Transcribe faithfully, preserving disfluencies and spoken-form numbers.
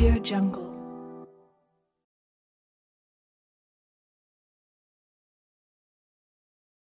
AudioJungle.